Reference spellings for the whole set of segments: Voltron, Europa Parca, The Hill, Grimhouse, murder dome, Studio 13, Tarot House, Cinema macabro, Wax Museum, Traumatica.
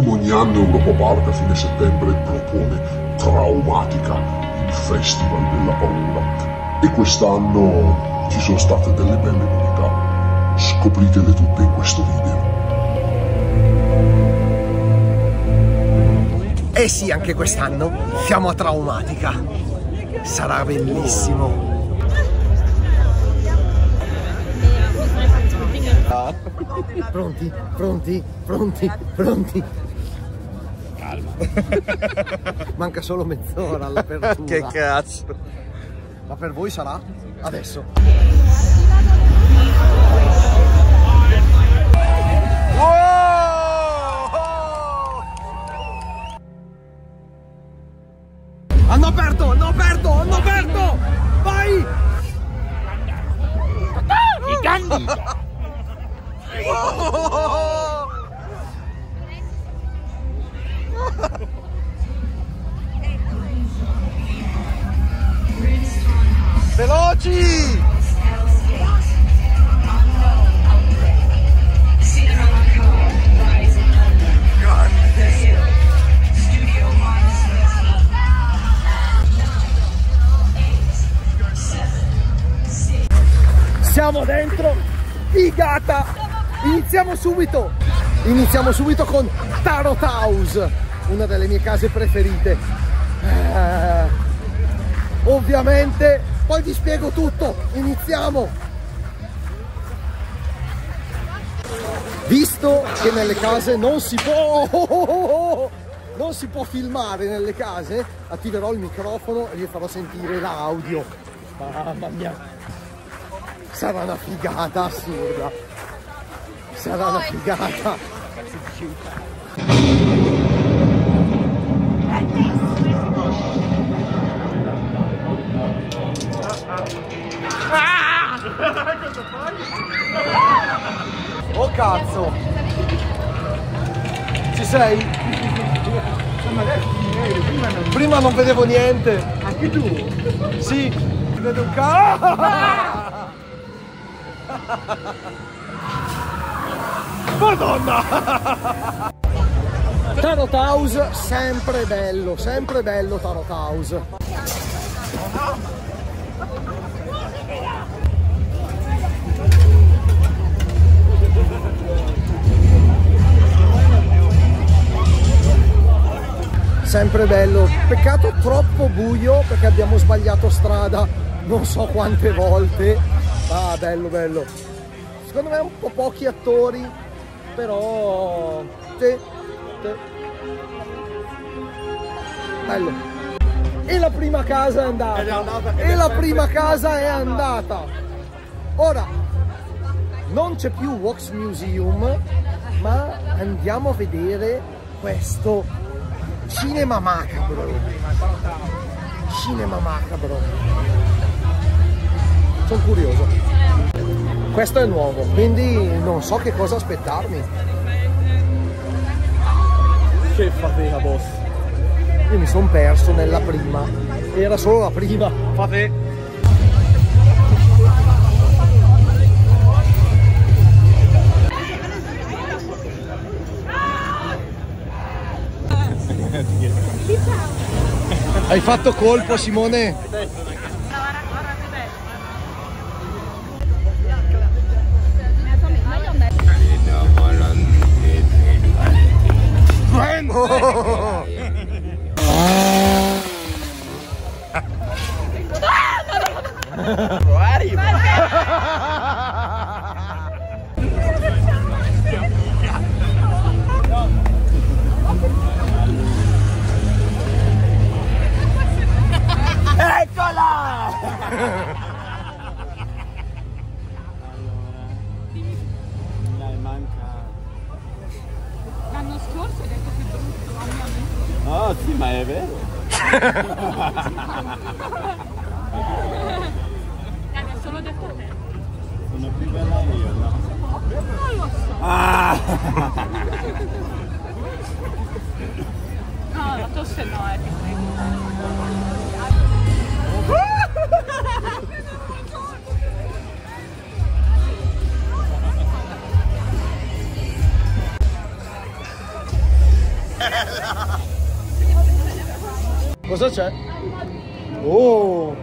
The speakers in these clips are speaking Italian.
come ogni anno Europa Parca a fine settembre propone Traumatica, il festival della paura, e quest'anno ci sono state delle belle novità, scopritele tutte in questo video. Eh sì, anche quest'anno siamo a Traumatica, sarà bellissimo. Pronti, pronti, pronti, pronti. Calma. Manca solo mezz'ora all'apertura. Che cazzo. Ma per voi sarà adesso. Wow! Hanno aperto, hanno aperto, hanno aperto! Vai! I ganni! Oh! Veloci! Cinema macabro rise in London. God. The Hill. Studio 13. 8, 7, 6. Siamo dentro! Figata! Iniziamo subito con Tarot House, una delle mie case preferite. Ovviamente, poi vi spiego tutto, iniziamo! Visto che nelle case non si può, non si può filmare nelle case, attiverò il microfono e vi farò sentire l'audio. Mamma mia, sarà una figata assurda! Sarà una figata! Oh cazzo! Ci sei? Prima non vedevo niente! Anche tu? Sì! Ti vedo un cazzo! Madonna! Tarot House, sempre bello Tarot House. Sempre bello, peccato troppo buio perché abbiamo sbagliato strada non so quante volte. Ah, bello, bello. Secondo me un po' pochi attori. Però... Bello. E la prima casa è andata. E la prima casa è andata. Ora, non c'è più Wax Museum, ma andiamo a vedere questo Cinema macabro. Cinema macabro. Sono curioso. Questo è nuovo, quindi non so che cosa aspettarmi. Che fatica, boss. Io mi sono perso nella prima. Era solo la prima. Fate. Hai fatto colpo, Simone. Oh. Eccola! Oh sì, ma è vero. L'hanno solo detto a te. Sono più bella io, no? Non lo so. Ah. No, la tosse no, ti prego. bella! Cosa c'è? Oh!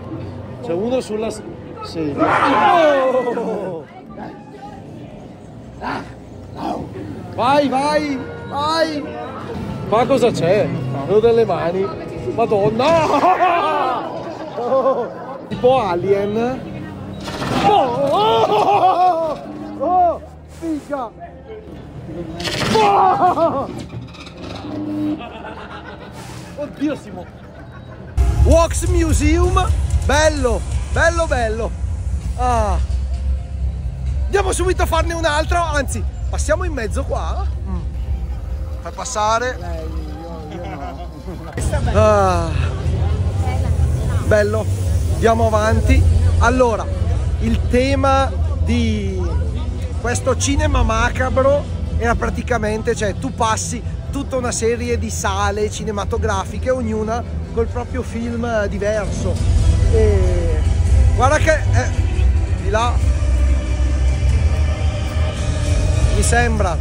C'è uno sulla... Sì. Oh! Vai, vai! Vai! Qua cosa c'è? Quello delle mani. Madonna! Oh! Tipo Alien. Oh! Oh! Oh! Figa! Oh! Oddio Simo! Wax Museum! Bello! Bello bello! Ah. Andiamo subito a farne un'altra, anzi, passiamo in mezzo qua. Per passare. Ah. Bello! Andiamo avanti. Allora, il tema di questo cinema macabro era praticamente, cioè tu passi tutta una serie di sale cinematografiche, ognuna col proprio film diverso. E guarda che di là mi sembra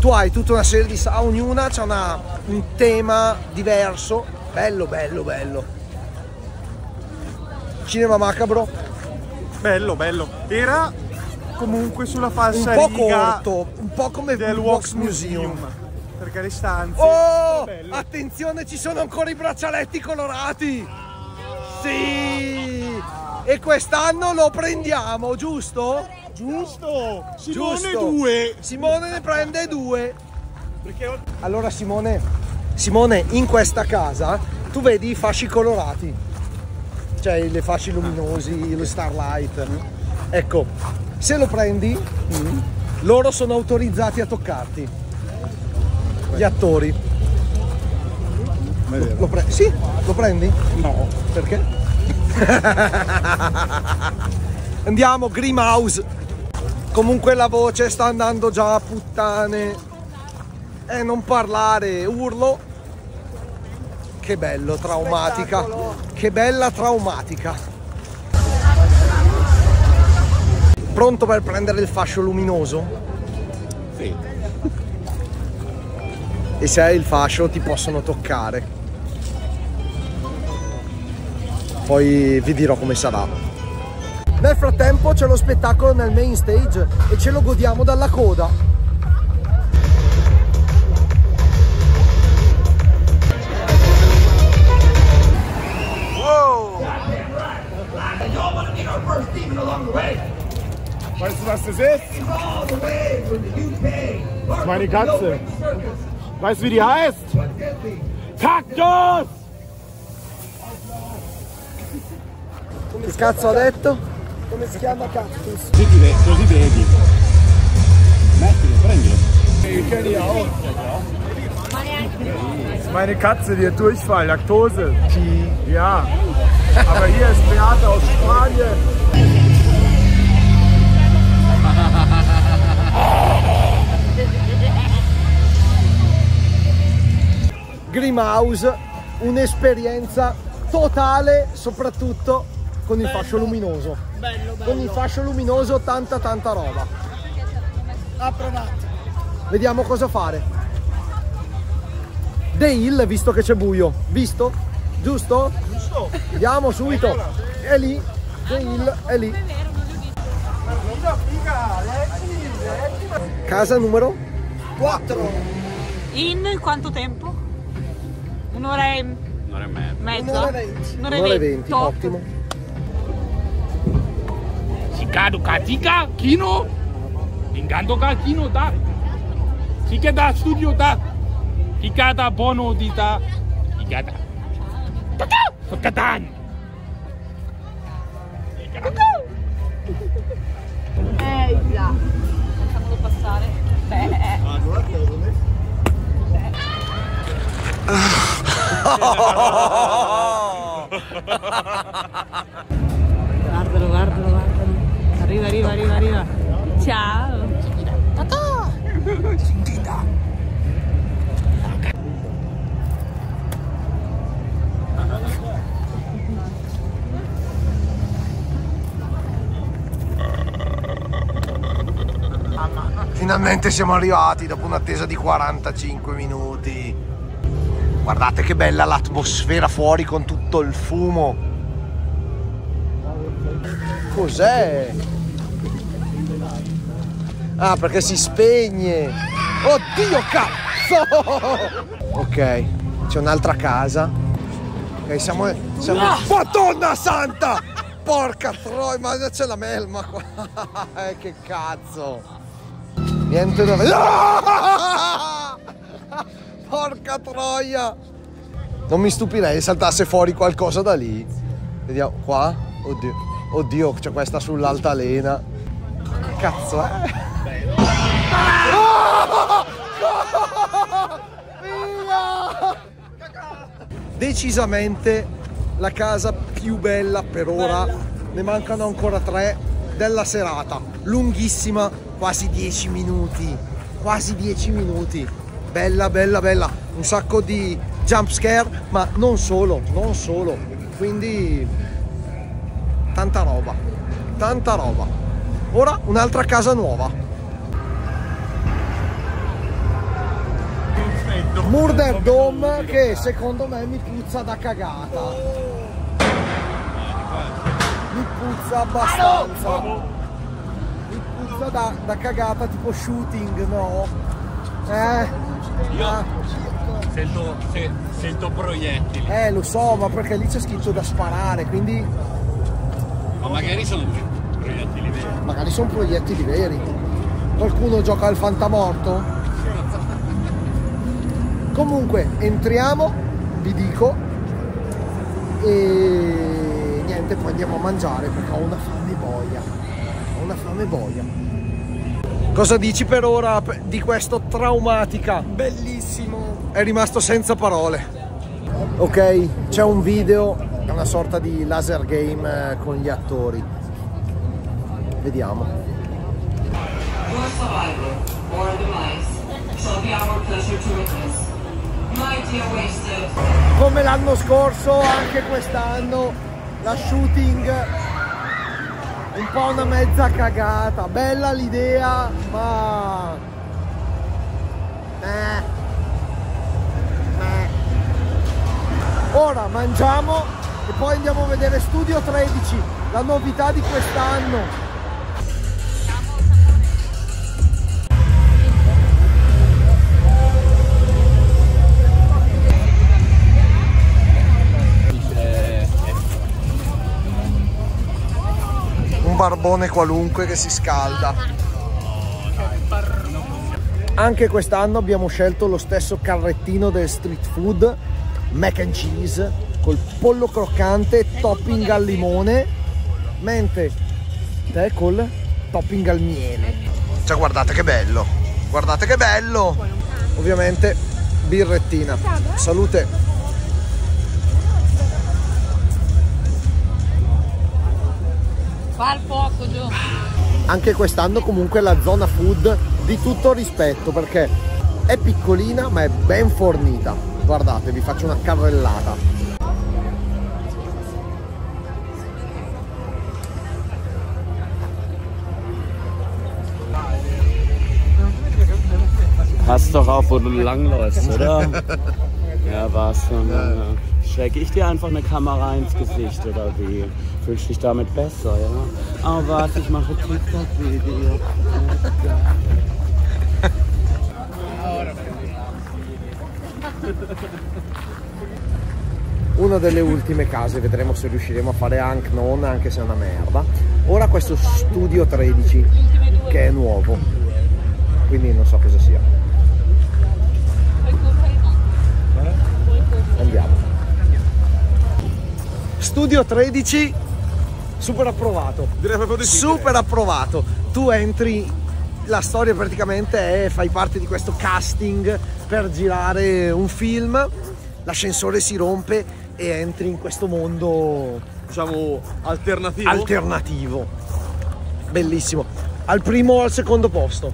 tu hai tutta una serie di sale, ognuna c'ha un tema diverso. Bello bello bello, cinema macabro, bello bello. Era comunque sulla falsa riga, un po' corto, un po' come del Wax Museum, perché le stanze... Oh! Attenzione, ci sono ancora i braccialetti colorati! Sì! E quest'anno lo prendiamo, giusto? Giusto! Simone giusto. 2! Simone ne prende 2! Perché... Allora Simone, in questa casa tu vedi i fasci colorati, cioè le fasci luminosi, lo starlight, ecco. Se lo prendi, loro sono autorizzati a toccarti. Gli attori. Sì, lo prendi? No. Perché? Andiamo, Grimhouse. Comunque la voce sta andando già a puttane. Non parlare, urlo. Che bello, Traumatica. Che bella Traumatica. Pronto per prendere il fascio luminoso? Sì. E se hai il fascio ti possono toccare. Poi vi dirò come sarà. Nel frattempo c'è lo spettacolo nel main stage e ce lo godiamo dalla coda. Wow! Weißt du, was das ist? Meine Katze. Weißt du, wie die heißt? Kaktus! Che cazzo ha detto? Come si chiama Cactus? Così vedi. Mettilo, prendilo. Ich kenne die auch. Meine Katze, die hat Durchfall, Laktose. Ja. Aber hier ist Beate aus Spanien. Grimhouse, un'esperienza totale, soprattutto con il fascio luminoso. Bello, bello. Con il fascio luminoso tanta roba. Approvato. Vediamo cosa fare. The Hill, visto che c'è buio. Visto? Giusto? Giusto. Andiamo subito. È lì. The Hill è lì. Casa numero 4. In quanto tempo? Un'ora e mezza. Un'ora e venti. Ottimo. Shikado katika kino. Ingando ka kino da. Shikada studio da. Ikada bono di da. Ikada. Katan. Già. Facciamolo passare. Beh. Guardalo, guardalo, guardalo. Arriva. Ciao. Tata. Sentita. Finalmente. Finalmente siamo arrivati dopo un'attesa di 45 minuti. Guardate che bella l'atmosfera fuori con tutto il fumo. Cos'è? Ah, perché si spegne. Oddio cazzo! Ok, c'è un'altra casa. Ok, siamo... No! Madonna santa! Porca troia, ma c'è la melma qua. Che cazzo! Niente da vedere. Porca troia! Non mi stupirei se saltasse fuori qualcosa da lì. Vediamo qua. Oddio, oddio, c'è questa sull'altalena. Che cazzo è? Decisamente la casa più bella per ora. Ne mancano ancora 3 della serata. Lunghissima. Quasi 10 minuti, quasi 10 minuti, bella bella bella, un sacco di jump scare, ma non solo, quindi tanta roba. Ora un'altra casa nuova. Murder Dome, che secondo me mi puzza da cagata. Mi puzza abbastanza. Da cagata, tipo shooting, no? Io sento proiettili. Lo so, ma perché lì c'è scritto da sparare, quindi... Ma magari sono proiettili veri. Magari sono proiettili veri. Qualcuno gioca al fantamorto? Sì. Comunque, entriamo, vi dico, e niente, poi andiamo a mangiare perché ho una fame boia. Una fame boia. Cosa dici per ora di questo Traumatica? Bellissimo. È rimasto senza parole. Ok, c'è un video, è una sorta di laser game con gli attori. Vediamo. Your survival or demise shall be our pleasure to witness. Might be wasted. Come l'anno scorso, anche quest'anno la shooting un po' una mezza cagata, bella l'idea, ma... Ora mangiamo e poi andiamo a vedere Studio 13, la novità di quest'anno. Barbone qualunque che si scalda. Anche quest'anno abbiamo scelto lo stesso carrettino del street food, mac and cheese col pollo croccante topping al limone, mentre te col topping al miele. Cioè guardate che bello, guardate che bello. Ovviamente birrettina. Salute. Fa il fuoco giù. Anche quest'anno comunque la zona food di tutto rispetto, perché è piccolina ma è ben fornita. Guardate, vi faccio una carrellata. Pass doch auf, wo du langläufst, oder? Ja, war's schon. Stecke ich dir einfach eine Kamera ins Gesicht oder wie? Fühlst du dich damit besser, ja? Oh, warte, ich mache TikTok-Video. Una delle ultime case, vedremo se riusciremo a fare anche non, anche se è una merda. Ora questo Studio 13, che è nuovo, quindi non so cosa sia. Andiamo. Studio 13, super approvato. Direi proprio di sì. Super approvato. Tu entri, la storia praticamente è, fai parte di questo casting per girare un film, l'ascensore si rompe e entri in questo mondo, diciamo, alternativo. Alternativo. Bellissimo. Al primo o al secondo posto?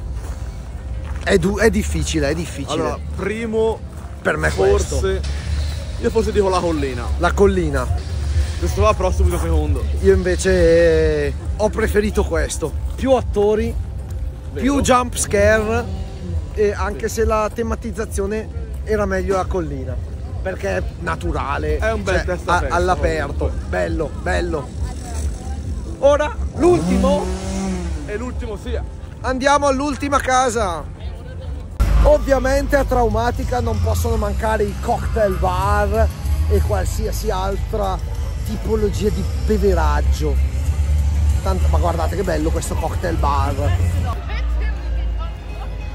È difficile, è difficile. Allora, primo per me forse questo. Io forse dico la collina. La collina. Questo va però subito secondo. Io invece ho preferito questo. Più attori, più jump scare, anche se la tematizzazione era meglio la collina, perché è naturale, è un bel testaferro all'aperto, bello, bello. Ora l'ultimo, e l'ultimo sia, andiamo all'ultima casa. Ovviamente a Traumatica non possono mancare i cocktail bar e qualsiasi altra tipologia di beveraggio. Tanto, ma guardate che bello questo cocktail bar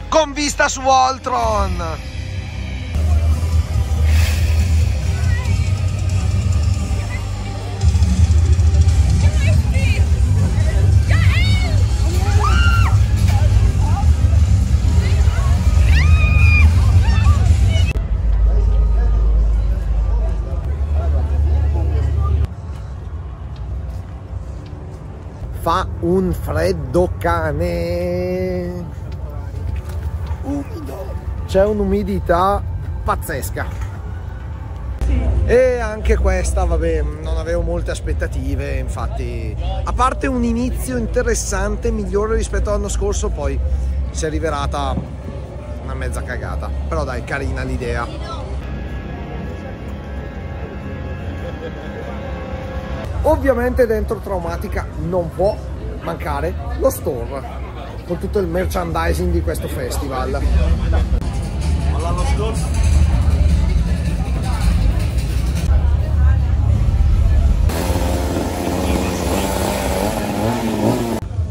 con vista su Voltron. Fa un freddo cane, umido, c'è un'umidità pazzesca. Sì. E anche questa, vabbè, non avevo molte aspettative, infatti, a parte un inizio interessante, migliore rispetto all'anno scorso, poi si è rivelata una mezza cagata, però dai, carina l'idea. Ovviamente dentro Traumatica non può mancare lo store con tutto il merchandising di questo festival.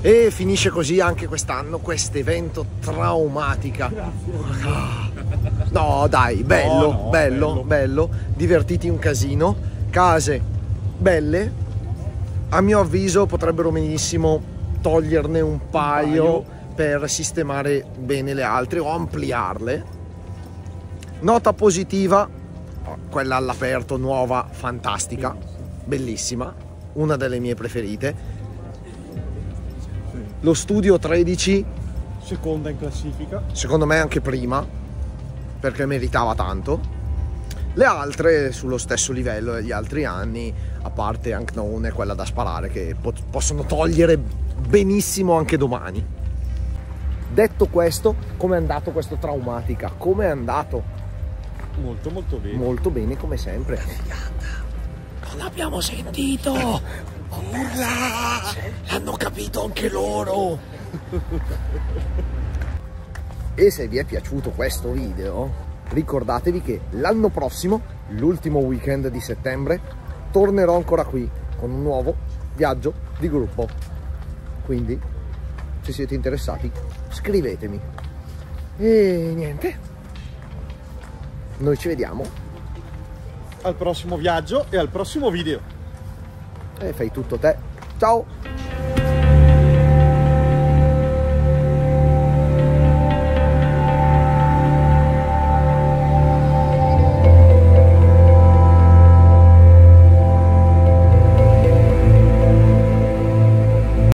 E finisce così anche quest'anno quest'evento Traumatica. No dai, bello, no, bello, divertiti un casino, case belle, a mio avviso potrebbero benissimo toglierne un paio per sistemare bene le altre o ampliarle. Nota positiva, quella all'aperto nuova, fantastica, bellissima, una delle mie preferite. Lo Studio 13, seconda in classifica, secondo me anche prima, perché meritava tanto. Le altre sullo stesso livello degli altri anni, a parte Unknown e quella da sparare, che possono togliere benissimo anche domani. Detto questo, com'è andato questo Traumatica? Com'è andato? Molto molto bene. Molto bene come sempre. Non abbiamo sentito! Urla! L'hanno capito anche loro! E se vi è piaciuto questo video, ricordatevi che l'anno prossimo, l'ultimo weekend di settembre, tornerò ancora qui con un nuovo viaggio di gruppo. Quindi, se siete interessati, scrivetemi. E niente, noi ci vediamo al prossimo viaggio e al prossimo video. E fai tutto te. Ciao!